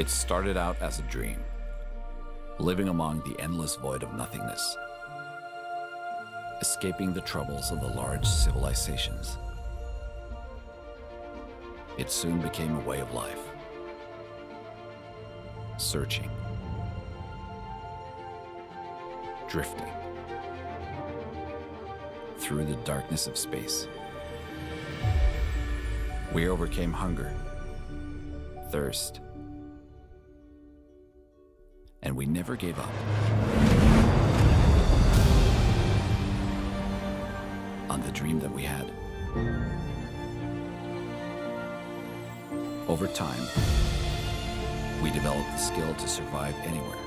It started out as a dream, living among the endless void of nothingness, escaping the troubles of the large civilizations. It soon became a way of life, searching, drifting through the darkness of space. We overcame hunger, thirst, and we never gave up. On the dream that we had. Over time, we developed the skill to survive anywhere,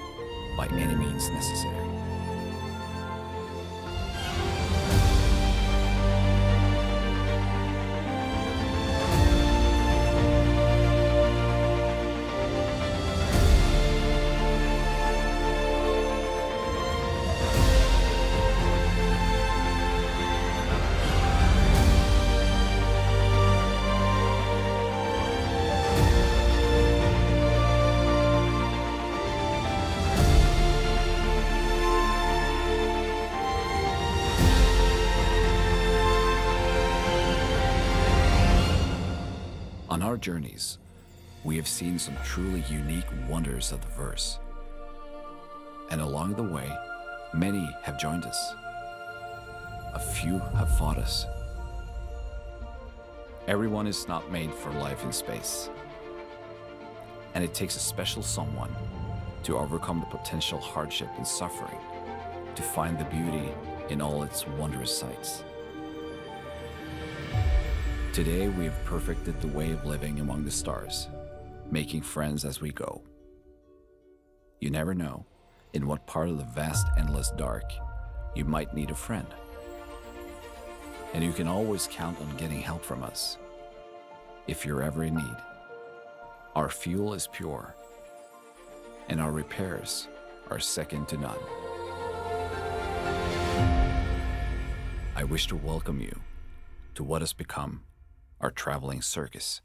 by any means necessary. On our journeys, we have seen some truly unique wonders of the verse. And along the way, many have joined us. A few have fought us. Everyone is not made for life in space. And it takes a special someone to overcome the potential hardship and suffering, to find the beauty in all its wondrous sights. Today, we have perfected the way of living among the stars, making friends as we go. You never know in what part of the vast, endless dark you might need a friend. And you can always count on getting help from us if you're ever in need. Our fuel is pure, and our repairs are second to none. I wish to welcome you to what has become our traveling circus.